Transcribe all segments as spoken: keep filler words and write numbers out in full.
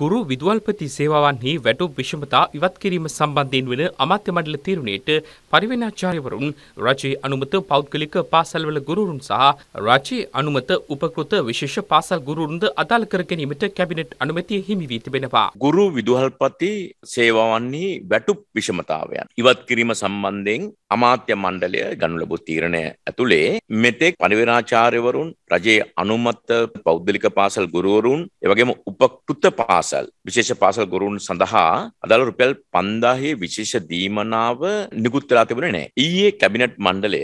ගුරු විදුහල්පති සේවාවන්හි වැටුප් විෂමතා ඉවත් කිරීම සම්බන්ධයෙන් වෙන අමාත්‍ය මණ්ඩල තීරණයට පරිවේනාචාර්යවරුන්, රජයේ අනුමත පෞද්ගලික පාසල්වල ගුරුවරුන් සහ රජයේ අනුමත උපකෘත විශේෂ පාසල් ගුරුවරුන්ද අදාළ කර ගැනීමට කැබිනට් අනුමැතිය හිමි වී තිබෙනවා. ගුරු විදුහල්පති සේවාවන්හි වැටුප් විෂමතාවයන් ඉවත් කිරීම සම්බන්ධයෙන් අමාත්‍ය මණ්ඩලය ගනු ලැබූ තීරණය ඇතුලේ මෙතෙක් පරිවේනාචාර්යවරුන්, රජයේ අනුමත පෞද්ගලික පාසල් ගුරුවරුන්, එවැගේම උපකෘත පාසල් විශේෂ පාසල් ගුරුන් සඳහා අදාළ රුපියල් පන්දාහේ විශේෂ දීමනාව නිකුත් වෙලා තිබුණේ නැහැ. ඊයේ කැබිනට් මණ්ඩලය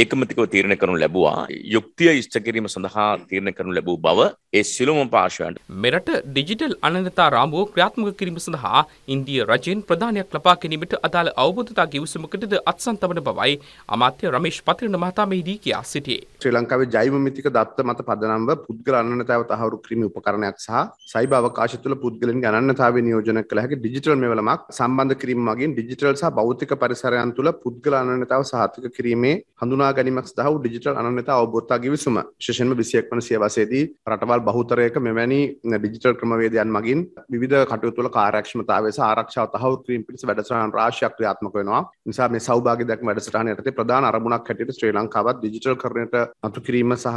ඒකමතිකව තීරණය කරනු ලැබුවා. යුක්තිය ඉෂ්ට කිරීම සඳහා තීරණය කරනු ලැබූ බව ඒ සිළුම පාර්ශවයන්ට මෙරට ඩිජිටල් අනන්‍යතා රාමුව ක්‍රියාත්මක කිරීම සඳහා ඉන්දියා රජයෙන් ප්‍රධානයක් ලබා ගැනීමට අදාළ අවබෝධතා කිවිසුමකටද අත්සන් තබන බවයි අමාත්‍ය රමේෂ් පතිරණ මහතා මෙහිදී කියා සිටියේ. ශ්‍රී ලංකාවේ ජෛව මිතික දත්ත මත පදනම්ව පුද්ගල අනන්‍යතාව තහවුරු කිරීමේ උපකරණයක් සහ සයිබර් අවකාශ තුළ පුද්ගලයන්ගේ අනන්‍යතාවය නියෝජනය කළ හැකි ඩිජිටල් මෙවලමක් සම්බන්ධ කිරීම මගින් ඩිජිටල් සහ භෞතික පරිසරයන් තුළ පුද්ගල අනන්‍යතාව සහතික කිරීමේ හඳුනා ගැනීමක් සඳහා ඩිජිටල් අනන්‍යතාව අවබෝධතා කිවිසුම විශේෂයෙන්ම විසිඑක් වන සියවසේදී රටවල් බහුතරයක මෙවැනි ඩිජිටල් ක්‍රමවේදයන් මගින් විවිධ කටයුතු වල කාර්යක්ෂමතාවය සහ ආරක්ෂාව තහවුරු කිරීම පිණිස වැඩසටහන් රාශියක් ක්‍රියාත්මක වෙනවා. නිසා මේ සෞභාග්‍ය දක්ම වැඩසටහන යටතේ ප්‍රධාන අරමුණක් හැටියට ශ්‍රී ලංකාවත් ඩිජිටල් කරණයට අතු කිරීම සහ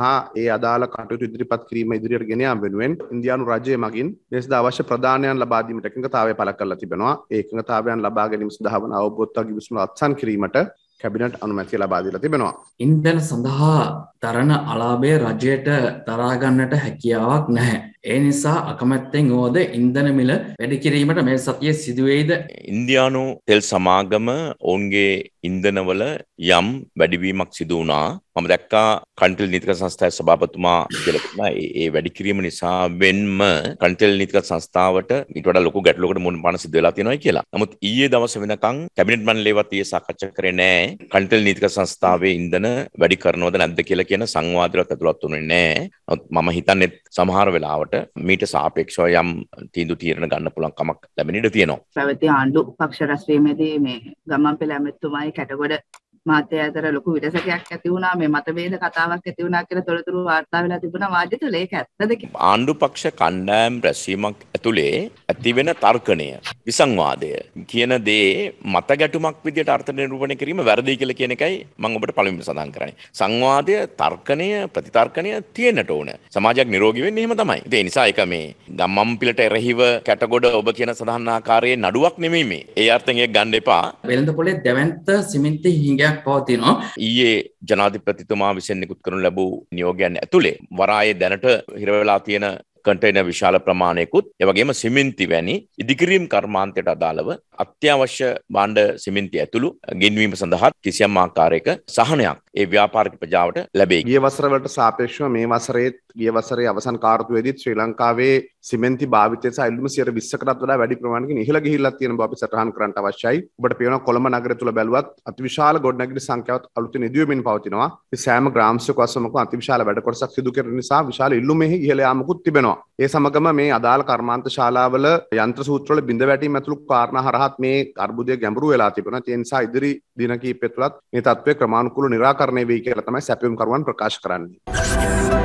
ඒ අදාළ කටයුතු ඉදිරිපත් කිරීම ඉදිරියට ගෙන යාම වෙනුවෙන් ඉන්දියානු රජය මගින් දේශ අවශ්‍ය ප්‍රධානයන් ලබා දීමට එකඟතාවය පළ කරලා තිබෙනවා. ඒ එකඟතාවයන් ලබා ගැනීම සඳහා වන අවබෝධතා කිවිසුම අත්සන් කිරීමට කැබිනට් අනුමැතිය ලබා දීලා තිබෙනවා. ඉන්ධන සඳහා දරන අලාභය රජයට දරා ගන්නට හැකියාවක් නැහැ. ඒ නිසා අකමැත්තෙන් ඕද ඉන්ධන මිල වැඩි කිරීමට මේ සතියේ සිදුවේද? ඉන්දියානු තෙල් සමාගම ඔවුන්ගේ ඉන්ධනවල යම් වැඩිවීමක් සිදු වුණා. මම දැක්කා කන්ටල් නීතික සංස්ථාවේ සභාපතිතුමා කියලා ඒ වැඩි කිරීම නිසා වෙන්ම කන්ටල් නීතික සංස්ථාවට ඊට වඩා ලොකු ගැටලුවකට මුහුණ පාන සිදු වෙලා තියෙනවා කියලා. නමුත් ඊයේ දවසේ වෙනකන් කැබිනට් මණ්ඩලයවත් ඊයේ සාකච්ඡා කරේ නැහැ. කන්ටල් නීතික සංස්ථාවේ ඉන්ධන වැඩි කරනවද නැද්ද කියලා කියන සංවාදයක් ඇතුළත් වුණේ නැහැ. නමුත් මම හිතන්නේ සමහර වෙලාවට මීට සාපේක්ෂව යම් තීන්දුව තීරණ ගන්න පුළුවන් කමක් ලැබෙන ඉඩ තියෙනවා. පැවති ආණ්ඩු පක්ෂ රැස්වීමේදී මේ ගම්මන්පෙළ ඇමතිතුමායි කැටගොඩ මාතේ අතර ලොකු විරසකයක් ඇති වුණා. මේ මතභේද කතාවක් ඇති වුණා කියලා තොරතුරු වාර්තා වෙලා තිබුණා. වාජිත ලේක ඇත්තද කියලා ආණ්ඩු පක්ෂ කණ්ඩායම් රැස්වීමක් ඇතුලේ ඇති වෙන තර්කණය විසංවාදය කියන දේ මත ගැටුමක් විදියට අර්ථ නිරූපණය කිරීම වැරදි කියලා කියන එකයි මම ඔබට පළමුවෙන් සඳහන් කරන්නේ. සංවාදය, තර්කණය, ප්‍රතිතර්කණය තියෙන්නට ඕන. සමාජයක් නිරෝගී වෙන්නේ එහෙම තමයි. ඒ නිසා ඒක මේ ගම්මන්පිලට එරෙහිව කැටගොඩ ඔබ කියන සඳහන් ආකාරයේ නඩුවක් නෙමෙයි මේ. ඒ අර්ථයෙන් ඒක ගන්න එපා. වෙළඳපොලේ දැවැන්ත සිමෙන්ති හිඟයක් පවතිනවා. ඊයේ ජනාධිපතිතුමා විසින් නිකුත් කරනු ලැබූ නියෝගයන් ඇතුලේ වරායේ දැනට හිර වෙලා තියෙන කන්ටේනර් විශාල ප්‍රමාණයකුත් ඒ වගේම සිමෙන්ති වැනි ඉදිකිරීම් කර්මාන්තයට අදාළව අත්‍යවශ්‍ය භාණ්ඩ සිමෙන්ති ඇතුළු ගෙන්වීම සඳහා කිසියම් ආකාරයක සහනයක් ඒ ව්‍යාපාරික ප්‍රජාවට ලැබේ. ගිය වසර වලට සාපේක්ෂව මේ වසරේ ගිය වසරේ අවසන් කාර්තුවේදී ශ්‍රී ලංකාවේ සිමෙන්ති භාවිතය සහ එල්ලුම සියයට විස්සකටත් වඩා වැඩි ප්‍රමාණයකින් ඉහළ ගිහිල්ලා තියෙන බව අපි සටහන් කරන්න අවශ්‍යයි. ඔබට පේනවා කොළඹ නගරය තුළ බැලුවත් අතිවිශාල ගොඩනැගිලි සංඛ්‍යාවත් අලුතින් ඉදිවෙමින් පවතිනවා. ඒ සෑම ග්‍රාම්සයක වසමක අතිවිශාල වැඩ කොටසක් සිදු කරන නිසා විශාල ඉල්ලුමෙහි ඉහළ යාමකුත් තිබෙනවා. ඒ සමගම මේ අදාළ කර්මාන්ත ශාලාවල යන්ත්‍ර සූත්‍ර වල බිඳ වැටීම් ඇතුළු කාරණා හරහත් මේ අර්බුදය ගැඹුරු වෙලා තිබෙනවා. ඒ නිසා ඉදිරි දින කිහිපය තුළත් මේ තත්ත්වය ක්‍රමානුකූලව निराකරණය වෙයි කියලා තමයි සැපයුම් කරුවන් ප්‍රකාශ කරන්නේ.